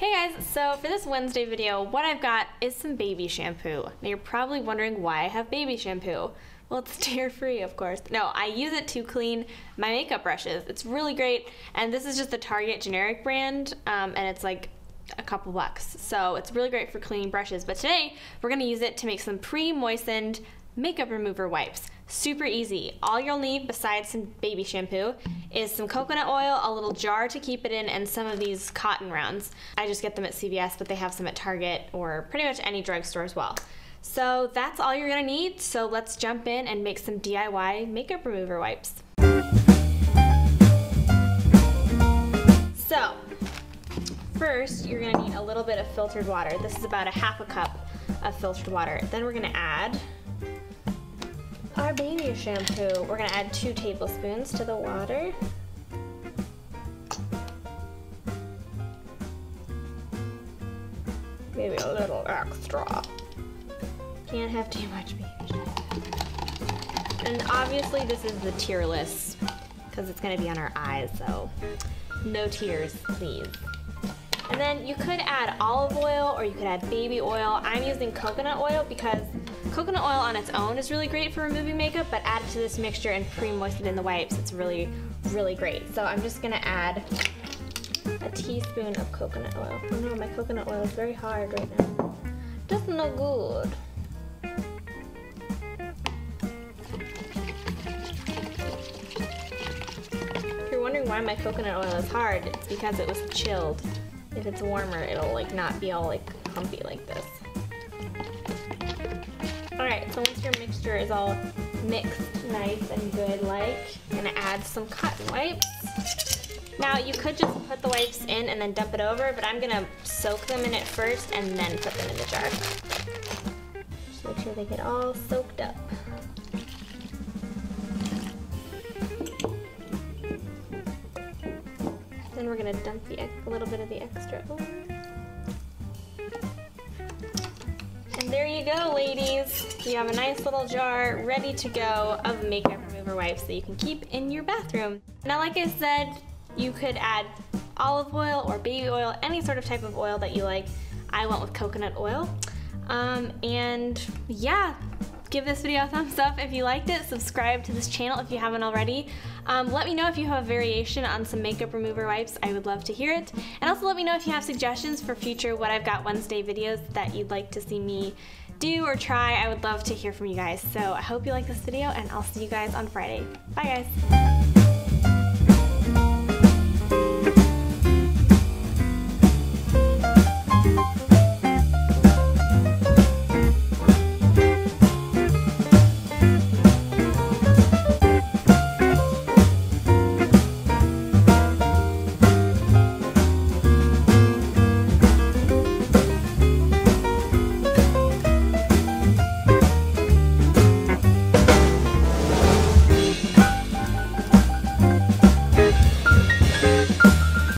Hey guys, so for this Wednesday video, what I've got is some baby shampoo. Now you're probably wondering why I have baby shampoo. Well, it's tear-free, of course. No, I use it to clean my makeup brushes. It's really great, and this is just the Target generic brand, and it's like a couple bucks. So it's really great for cleaning brushes, but today we're gonna use it to make some pre-moistened makeup remover wipes. Super easy. All you'll need besides some baby shampoo is some coconut oil, a little jar to keep it in, and some of these cotton rounds. I just get them at CVS, but they have some at Target or pretty much any drugstore as well. So that's all you're gonna need. So let's jump in and make some DIY makeup remover wipes. So first, you're gonna need a little bit of filtered water. This is about a half a cup of filtered water. Then we're gonna add our baby shampoo. We're gonna add 2 tablespoons to the water. Maybe a little extra. Can't have too much baby shampoo. And obviously this is the tearless because it's gonna be on our eyes, so no tears, please. And then you could add olive oil or you could add baby oil. I'm using coconut oil because coconut oil on its own is really great for removing makeup, but add it to this mixture and pre-moisten in the wipes. It's really, really great. So I'm just gonna add a teaspoon of coconut oil. Oh no, my coconut oil is very hard right now. That's no good. If you're wondering why my coconut oil is hard, it's because it was chilled. If it's warmer, it'll like not be all like clumpy like this. Alright, so once your mixture is all mixed nice and good like, I'm gonna add some cotton wipes. Now you could just put the wipes in and then dump it over, but I'm gonna soak them in it first and then put them in the jar. Just make sure they get all soaked up. Then we're gonna dump a little bit of the extra over. There you go, ladies. You have a nice little jar ready to go of makeup remover wipes that you can keep in your bathroom. Now, like I said, you could add olive oil or baby oil, any sort of type of oil that you like. I went with coconut oil. And yeah, give this video a thumbs up if you liked it. Subscribe to this channel if you haven't already. Let me know if you have a variation on some makeup remover wipes. I would love to hear it. And also let me know if you have suggestions for future What I've Got Wednesday videos that you'd like to see me do or try. I would love to hear from you guys. So I hope you like this video, and I'll see you guys on Friday. Bye guys.